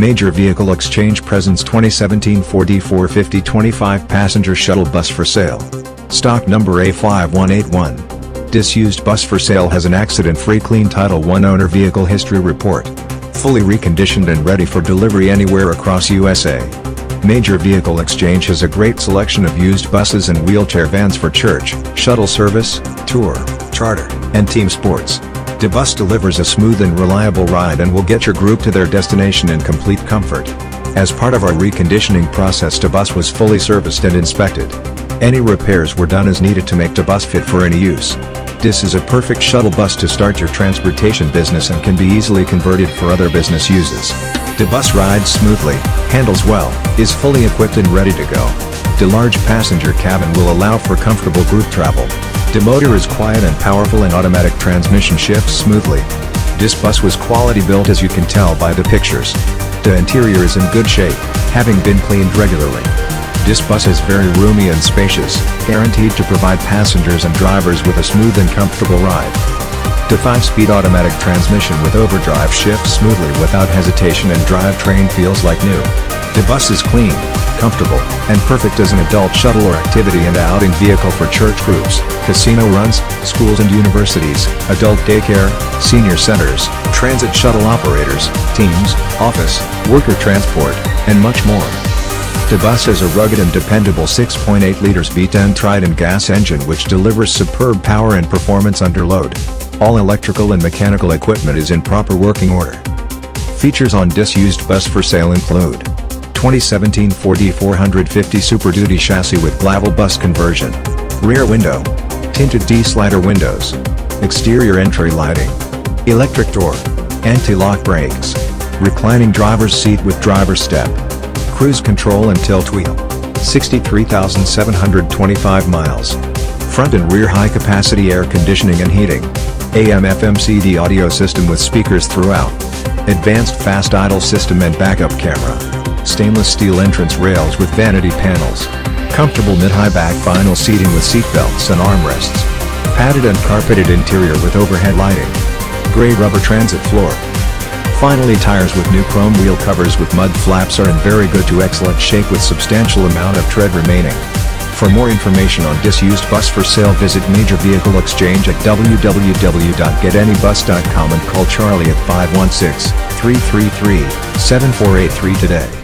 Major Vehicle Exchange presents 2017 Ford E450 25-passenger shuttle bus for sale. Stock number A5181. Disused bus for sale has an accident-free clean Title I owner vehicle history report. Fully reconditioned and ready for delivery anywhere across USA. Major Vehicle Exchange has a great selection of used buses and wheelchair vans for church, shuttle service, tour, charter, and team sports. The bus delivers a smooth and reliable ride and will get your group to their destination in complete comfort. As part of our reconditioning process, the bus was fully serviced and inspected. Any repairs were done as needed to make the bus fit for any use. This is a perfect shuttle bus to start your transportation business and can be easily converted for other business uses. The bus rides smoothly, handles well, is fully equipped and ready to go. The large passenger cabin will allow for comfortable group travel. The motor is quiet and powerful, and automatic transmission shifts smoothly. This bus was quality built, as you can tell by the pictures. The interior is in good shape, having been cleaned regularly. This bus is very roomy and spacious, guaranteed to provide passengers and drivers with a smooth and comfortable ride. The 5-speed automatic transmission with overdrive shifts smoothly without hesitation, and drivetrain feels like new. The bus is clean, comfortable, and perfect as an adult shuttle or activity and outing vehicle for church groups, casino runs, schools and universities, adult daycare, senior centers, transit shuttle operators, teams, office, worker transport, and much more. The bus has a rugged and dependable 6.8 liters V10 Triton gas engine which delivers superb power and performance under load. All electrical and mechanical equipment is in proper working order. Features on disused bus for sale include 2017 Ford E450 Super Duty chassis with Glaval Bus conversion, rear window, tinted D-slider windows, exterior entry lighting, electric door, anti-lock brakes, reclining driver's seat with driver's step, cruise control and tilt wheel, 63,725 miles, front and rear high-capacity air conditioning and heating, AM/FM/CD audio system with speakers throughout, advanced fast idle system and backup camera, stainless steel entrance rails with vanity panels, comfortable mid-high back vinyl seating with seat belts and armrests, padded and carpeted interior with overhead lighting, gray rubber transit floor. Finally, tires with new chrome wheel covers with mud flaps are in very good to excellent shape with substantial amount of tread remaining. For more information on disused bus for sale, visit Major Vehicle Exchange at www.getanybus.com and call Charlie at 516-333-7483 today.